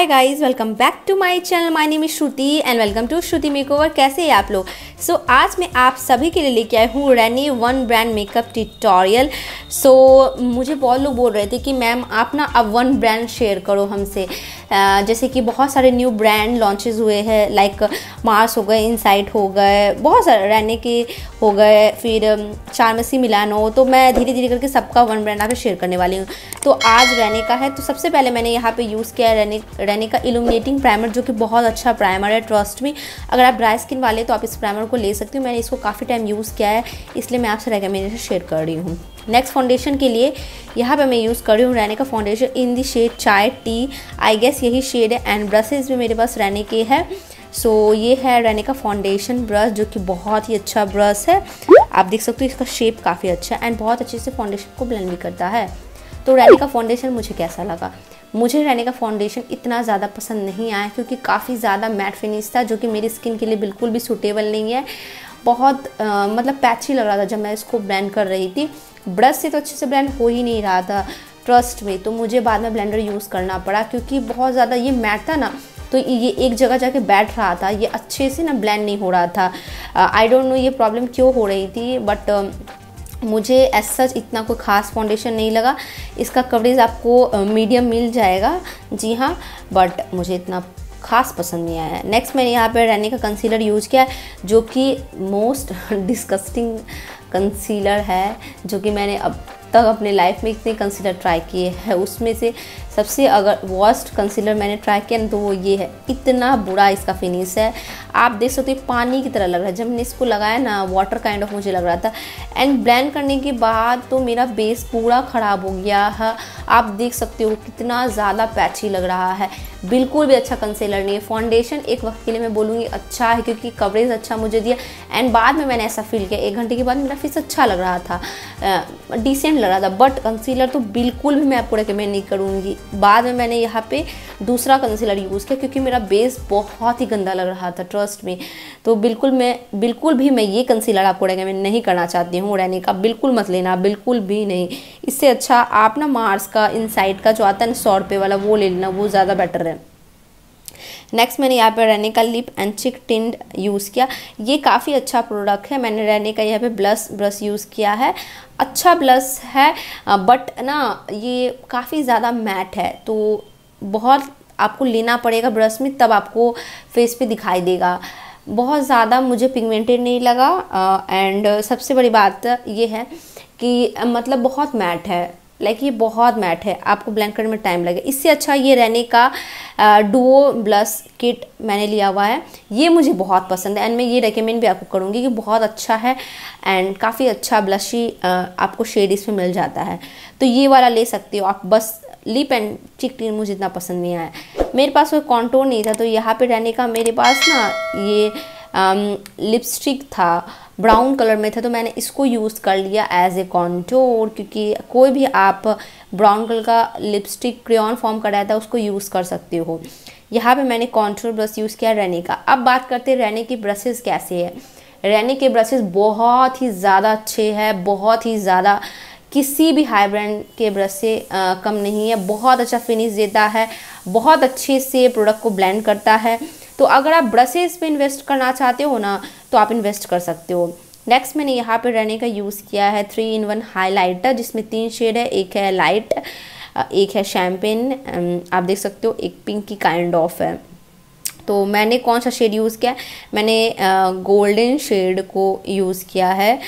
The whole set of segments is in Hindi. Hi guys, welcome back to my channel. My name is Shruti and welcome to Shruti makeover. कैसे हैं आप लोग? सो आज मैं आप सभी के लिए लेके आई हूँ Renee one brand makeup tutorial. So मुझे बहुत लोग बोल रहे थे कि मैम आप ना अब वन ब्रांड शेयर करो हमसे। जैसे कि बहुत सारे न्यू ब्रांड लॉन्चेस हुए हैं, लाइक मार्स हो गए, इनसाइट हो गए, बहुत सारे रेने के हो गए, फिर चार्मसी मिलानो। तो मैं धीरे धीरे करके सबका वन ब्रांड आप शेयर करने वाली हूँ। तो आज रेने का है, तो सबसे पहले मैंने यहाँ पे यूज़ किया है रेने का इल्यूमिनेटिंग प्राइमर, जो कि बहुत अच्छा प्राइमर है। ट्रस्ट में अगर आप ड्राई स्किन वाले तो आप इस प्राइमर को ले सकते हो। मैंने इसको काफ़ी टाइम यूज़ किया है, इसलिए मैं आपसे रिकमेंडेशन शेयर कर रही हूँ। नेक्स्ट फाउंडेशन के लिए यहाँ पे मैं यूज़ कर रही हूँ रेने का foundation in the shade chai tea, I guess यही शेड है। एंड ब्रशेज़ भी मेरे पास रेने के है। सो ये है रेने का फाउंडेशन ब्रश, जो कि बहुत ही अच्छा ब्रश है। आप देख सकते हो इसका शेप काफ़ी अच्छा है एंड बहुत अच्छे से फाउंडेशन को ब्लेंड भी करता है। तो रेने का फाउंडेशन मुझे कैसा लगा? मुझे रेने का फाउंडेशन इतना ज़्यादा पसंद नहीं आया, क्योंकि काफ़ी ज़्यादा मैट फिनिश था, जो कि मेरी स्किन के लिए बिल्कुल भी सूटेबल नहीं है। बहुत मतलब पैची लग रहा था जब मैं इसको ब्लेंड कर रही थी। ब्रश से तो अच्छे से ब्लेंड हो ही नहीं रहा था ट्रस्ट में। तो मुझे बाद में ब्लेंडर यूज़ करना पड़ा, क्योंकि बहुत ज़्यादा ये मैट था ना, तो ये एक जगह जाके बैठ रहा था, ये अच्छे से ना ब्लेंड नहीं हो रहा था। आई डोंट नो ये प्रॉब्लम क्यों हो रही थी, बट मुझे एज सच इतना कोई ख़ास फाउंडेशन नहीं लगा। इसका कवरेज आपको मीडियम मिल जाएगा, जी हाँ, बट मुझे इतना खास पसंद नहीं आया। नेक्स्ट मैंने यहाँ पे रेने का कंसीलर यूज़ किया है, जो कि मोस्ट डिस्गस्टिंग कंसीलर है, जो कि मैंने अब तक अपने लाइफ में इतने कंसीलर ट्राई किए हैं, उसमें से सबसे अगर वर्स्ट कंसीलर मैंने ट्राई किया तो वो ये है। इतना बुरा इसका फिनिश है, आप देख सकते हो पानी की तरह लग रहा है। जब मैंने इसको लगाया ना, वाटर काइंड ऑफ मुझे लग रहा था। एंड ब्लेंड करने के बाद तो मेरा बेस पूरा ख़राब हो गया है। आप देख सकते हो कितना ज़्यादा पैची लग रहा है, बिल्कुल भी अच्छा कंसीलर नहीं है। फाउंडेशन एक वक्त के लिए मैं बोलूँगी अच्छा है, क्योंकि कवरेज अच्छा मुझे दिया। एंड बाद में मैंने ऐसा फील किया, एक घंटे के बाद मेरा फेस अच्छा लग रहा था, डिसेंट लग रहा था, बट कंसीलर तो बिल्कुल भी मैं आपको रिकमेंड नहीं करूँगी। बाद में मैंने यहाँ पे दूसरा कंसीलर यूज़ किया, क्योंकि मेरा बेस बहुत ही गंदा लग रहा था ट्रस्ट में। तो बिल्कुल भी मैं ये कंसीलर आपको रिकमेंड नहीं करना चाहती हूँ। रेने का बिल्कुल मत लेना, बिल्कुल भी नहीं। इससे अच्छा आप ना मार्स का, इनसाइट का जो आता है ना 100 रुपये वाला, वो ले लेना, वो ज़्यादा बेटर है। नेक्स्ट मैंने यहाँ पे रेने का lip and cheek tint use किया। ये काफ़ी अच्छा प्रोडक्ट है। मैंने रेने का यहाँ पे ब्रश यूज़ किया है। अच्छा ब्रश है, बट ना ये काफ़ी ज़्यादा मैट है, तो बहुत आपको लेना पड़ेगा ब्रश में, तब आपको फेस पे दिखाई देगा। बहुत ज़्यादा मुझे पिगमेंटेड नहीं लगा। एंड सबसे बड़ी बात ये है कि मतलब बहुत मैट है, लाइक ये बहुत मैट है, आपको ब्लेंड करने में टाइम लगे। इससे अच्छा ये रेने का डुओ ब्लश किट मैंने लिया हुआ है, ये मुझे बहुत पसंद है एंड मैं ये रेकमेंड भी आपको करूँगी कि बहुत अच्छा है। एंड काफ़ी अच्छा ब्लशी आपको शेड इसमें मिल जाता है, तो ये वाला ले सकते हो आप। बस लिप एंड चिक टिंट मुझे इतना पसंद नहीं आया। मेरे पास कोई कॉन्टोर नहीं था, तो यहाँ पे रेने का मेरे पास ना ये लिपस्टिक था, ब्राउन कलर में था, तो मैंने इसको यूज़ कर लिया एज ए कॉन्टोर। क्योंकि कोई भी आप ब्राउन कलर का लिपस्टिक क्रेयॉन फॉर्म का रहता है, उसको यूज़ कर सकते हो। यहाँ पे मैंने कॉन्टोर ब्रश यूज़ किया रेने का। अब बात करते हैं रेने के ब्रशेज़ कैसे हैं। रेने के ब्रशेज़ बहुत ही ज़्यादा अच्छे हैं, बहुत ही ज़्यादा, किसी भी हाई ब्रांड के ब्रश से कम नहीं है। बहुत अच्छा फिनिश देता है, बहुत अच्छे से प्रोडक्ट को ब्लेंड करता है। तो अगर आप ब्रशेज़ पे इन्वेस्ट करना चाहते हो ना, तो आप इन्वेस्ट कर सकते हो। नेक्स्ट मैंने यहाँ पे रेने का यूज़ किया है 3-in-1 हाईलाइटर, जिसमें 3 शेड है। एक है लाइट, एक है शैम्पेन, आप देख सकते हो, एक पिंकी काइंड ऑफ है। तो मैंने कौन सा शेड यूज़ किया? मैंने गोल्डन शेड को यूज़ किया है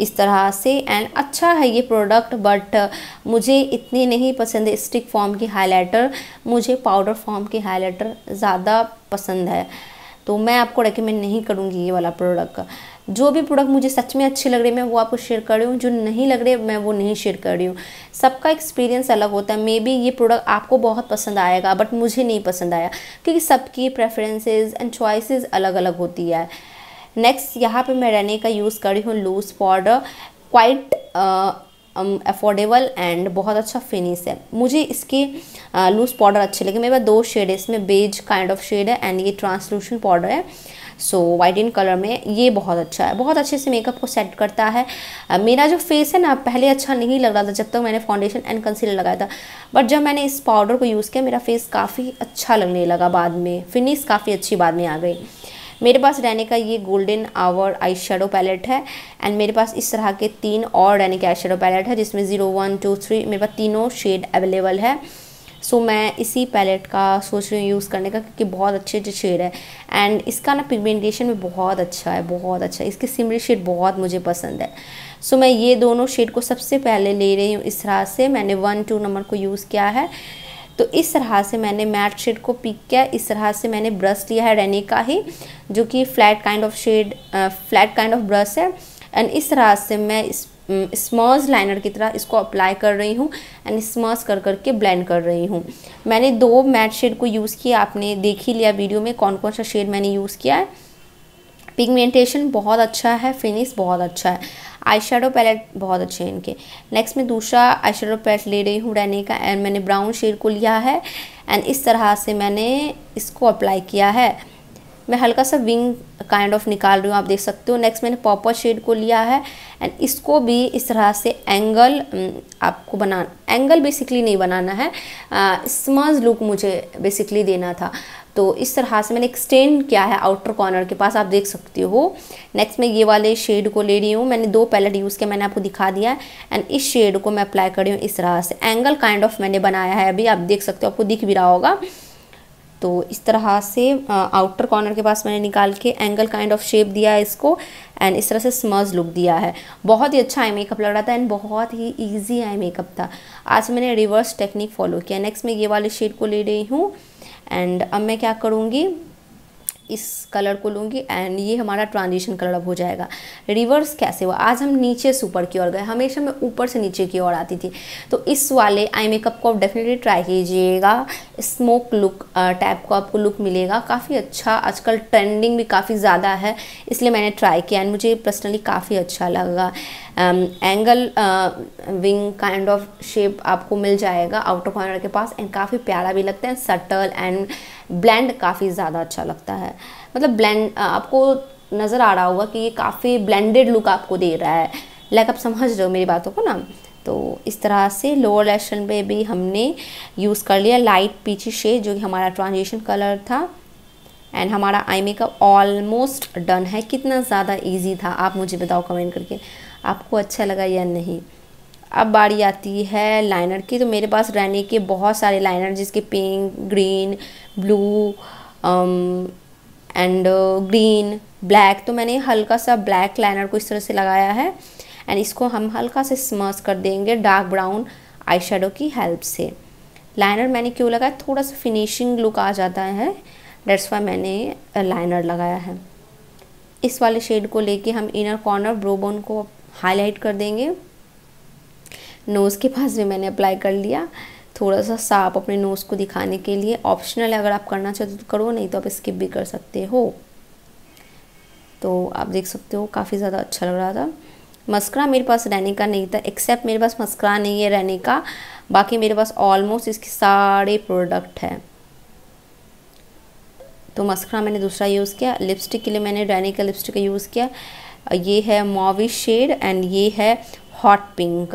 इस तरह से। एंड अच्छा है ये प्रोडक्ट, बट मुझे इतने नहीं पसंद है। स्टिक फॉर्म के हाइलाइटर, मुझे पाउडर फॉर्म के हाइलाइटर ज़्यादा पसंद है, तो मैं आपको रेकमेंड नहीं करूँगी ये वाला प्रोडक्ट। जो भी प्रोडक्ट मुझे सच में अच्छे लग रहे मैं वो आपको शेयर कर रही हूँ, जो नहीं लग रहे मैं वो नहीं शेयर कर रही हूँ। सबका एक्सपीरियंस अलग होता है। मे बी ये प्रोडक्ट आपको बहुत पसंद आएगा, बट मुझे नहीं पसंद आया, क्योंकि सबकी प्रेफरेंसेस एंड चॉइसेस अलग अलग होती है। नेक्स्ट यहाँ पे मैं रेने का यूज़ कर रही हूँ loose powder, quite affordable and बहुत अच्छा फिनिश है। मुझे इसके लूज पाउडर अच्छे लगे। मेरे पास 2 शेड है, इसमें बेज काइंड ऑफ शेड है एंड ये ट्रांसलूसेंट पाउडर है। सो वाइट इन कलर में ये बहुत अच्छा है, बहुत अच्छे से मेकअप को सेट करता है। मेरा जो फेस है ना पहले अच्छा नहीं लग रहा था जब तक मैंने फाउंडेशन एंड कंसीलर लगाया था, बट जब मैंने इस पाउडर को यूज़ किया मेरा फेस काफ़ी अच्छा लगने लगा, बाद में फिनिश काफ़ी अच्छी बाद में आ गई। मेरे पास रेने का ये golden hour eye shadow palette है एंड मेरे पास इस तरह के 3 और रेने के आई शेडो पैलेट है जिसमें 0, 1, 2, 3 मेरे पास तीनों शेड अवेलेबल है। सो मैं इसी पैलेट का सोच रही हूँ यूज़ करने का क्योंकि बहुत अच्छे अच्छे शेड है एंड इसका ना पिगमेंटेशन में बहुत अच्छा है, बहुत अच्छा। इसके सिमरी शेड बहुत मुझे पसंद है। सो मैं ये दोनों शेड को सबसे पहले ले रही हूँ। इस तरह से मैंने 1, 2 नंबर को यूज़ किया है, तो इस तरह से मैंने मैट शेड को पिक किया। इस तरह से मैंने ब्रश लिया है रेने का ही, जो कि flat kind of shade, flat kind of brush है एंड इस तरह से मैं स्मर्स लाइनर की तरह इसको अप्लाई कर रही हूँ एंड स्मर्स कर करके ब्लेंड कर रही हूँ। मैंने 2 मैट शेड को यूज़ किया, आपने देख ही लिया वीडियो में कौन कौन सा शेड मैंने यूज़ किया है। पिगमेंटेशन बहुत अच्छा है, फिनिश बहुत अच्छा है, आई शेडो पैलेट बहुत अच्छे हैं इनके। नेक्स्ट मैं दूसरा आई शेडो पैलेट ले रही हूँ रेने का एंड मैंने ब्राउन शेड को लिया है एंड इस तरह से मैंने इसको अप्लाई किया है। मैं हल्का सा विंग काइंड ऑफ निकाल रही हूँ, आप देख सकते हो। नेक्स्ट मैंने पर्पल शेड को लिया है एंड इसको भी इस तरह से एंगल आपको बनाना, एंगल बेसिकली नहीं बनाना है, स्मज लुक मुझे बेसिकली देना था, तो इस तरह से मैंने एक्सटेंड किया है आउटर कॉर्नर के पास, आप देख सकते हो। नेक्स्ट मैं ये वाले शेड को ले रही हूँ, मैंने 2 पैलेट यूज़ किया, मैंने आपको दिखा दिया है एंड इस शेड को मैं अप्लाई कर रही हूँ इस तरह से। एंगल काइंड ऑफ मैंने बनाया है, अभी आप देख सकते हो, आपको दिख भी रहा होगा। तो इस तरह से आउटर कॉर्नर के पास मैंने निकाल के एंगल काइंड ऑफ शेप दिया है इसको एंड इस तरह से स्मज लुक दिया है। बहुत ही अच्छा आई मेकअप लग रहा था एंड बहुत ही इजी आई मेकअप था। आज मैंने रिवर्स टेक्निक फॉलो किया। नेक्स्ट मैं ये वाले शेड को ले रही हूँ एंड अब मैं क्या करूँगी, इस कलर को लूँगी एंड ये हमारा ट्रांजिशन कलर अब हो जाएगा। रिवर्स कैसे हुआ, आज हम नीचे से ऊपर की ओर गए, हमेशा मैं ऊपर से नीचे की ओर आती थी। तो इस वाले आई मेकअप को आप डेफिनेटली ट्राई कीजिएगा, स्मोक लुक टाइप को आपको लुक मिलेगा, काफ़ी अच्छा। आजकल ट्रेंडिंग भी काफ़ी ज़्यादा है, इसलिए मैंने ट्राई किया एंड मुझे पर्सनली काफ़ी अच्छा लगा। Angle wing kind of shape आपको मिल जाएगा आउटर कॉर्नर के पास एंड काफ़ी प्यारा भी लगता है, सटल एंड ब्लेंड काफ़ी ज़्यादा अच्छा लगता है। मतलब ब्लेंड आपको नज़र आ रहा होगा कि ये काफ़ी ब्लेंडेड लुक आपको दे रहा है, लाइक आप समझ रहे हो मेरी बातों को ना। तो इस तरह से लोअर लैश लाइन पे भी हमने यूज़ कर लिया लाइट पीची शेड जो कि हमारा ट्रांजिशन कलर था एंड हमारा आई मेकअप ऑलमोस्ट डन है। कितना ज़्यादा ईजी था आप मुझे बताओ कमेंट करके, आपको अच्छा लगा या नहीं। अब बारी आती है लाइनर की। तो मेरे पास रेने के बहुत सारे लाइनर जिसके pink, green, blue and green, black, तो मैंने हल्का सा ब्लैक लाइनर को इस तरह से लगाया है एंड इसको हम हल्का से स्मर्स कर देंगे डार्क ब्राउन आई शेडो की हेल्प से। लाइनर मैंने क्यों लगाया, थोड़ा सा फिनिशिंग लुक आ जाता है, डेट्स वाई मैंने लाइनर लगाया है। इस वाले शेड को लेके हम इनर कॉर्नर ब्रो बोन को हाईलाइट कर देंगे। नोज़ के पास भी मैंने अप्लाई कर लिया, थोड़ा सा साफ अपने नोज़ को दिखाने के लिए। ऑप्शनल है, अगर आप करना चाहते हो तो करो, नहीं तो आप स्किप भी कर सकते हो। तो आप देख सकते हो काफ़ी ज़्यादा अच्छा लग रहा था। मस्करा मेरे पास रेने का नहीं था, एक्सेप्ट मेरे पास मस्करा नहीं है रेने का, बाकी मेरे पास ऑलमोस्ट इसके सारे प्रोडक्ट है। तो मस्करा मैंने दूसरा यूज़ किया। लिपस्टिक के लिए मैंने रेने का लिपस्टिक का यूज़ किया, ये है मॉविश शेड एंड ये है हॉट पिंक,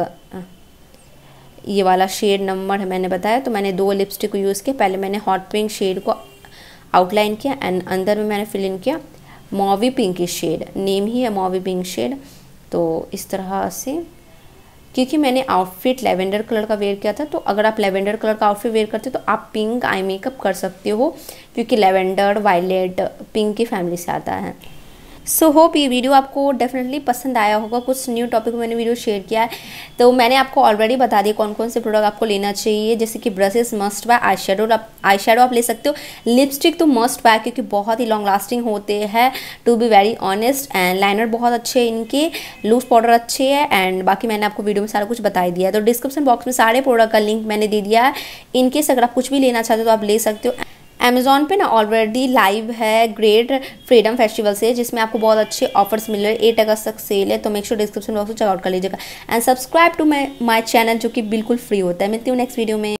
ये वाला शेड नंबर है मैंने बताया। तो मैंने 2 लिपस्टिक को यूज़ किया, पहले मैंने हॉट पिंक शेड को आउटलाइन किया एंड अंदर में मैंने फिल इन किया मॉवी पिंक की शेड, नेम ही है मॉवी पिंक शेड। तो इस तरह से, क्योंकि मैंने आउटफिट लैवेंडर कलर का वेयर किया था, तो अगर आप लैवेंडर कलर का आउटफिट वेयर करते हो तो आप पिंक आई मेकअप कर सकते हो क्योंकि लैवेंडर, वायलेट, पिंक की फैमिली से आता है। सो होप ये वीडियो आपको डेफिनेटली पसंद आया होगा। कुछ न्यू टॉपिक मैंने वीडियो शेयर किया है, तो मैंने आपको ऑलरेडी बता दिया कौन कौन से प्रोडक्ट आपको लेना चाहिए, जैसे कि brushes must buy, eye shadow आप ले सकते हो, लिपस्टिक तो मस्ट बाय क्योंकि बहुत ही लॉन्ग लास्टिंग होते हैं to be very honest, and liner बहुत अच्छे हैं इनके, लूज पाउडर अच्छे है एंड बाकी मैंने आपको वीडियो में सारा कुछ बता दिया है। तो डिस्क्रिप्शन बॉक्स में सारे प्रोडक्ट का लिंक मैंने दे दिया है, इनकेस अगर आप कुछ भी लेना चाहते हो तो आप ले सकते हो। अमेज़ॉन पे ना ऑलरेडी लाइव है ग्रेट फ्रीडम फेस्टिवल से, जिसमें आपको बहुत अच्छे ऑफर्स मिल रहे हैं, 8 अगस्त तक सेल है, तो मेक श्योर डिस्क्रिप्शन बॉक्स में चेकआउट कर लीजिएगा and subscribe to my channel जो कि बिल्कुल फ्री होता है। मिलती हूँ नेक्स्ट वीडियो में।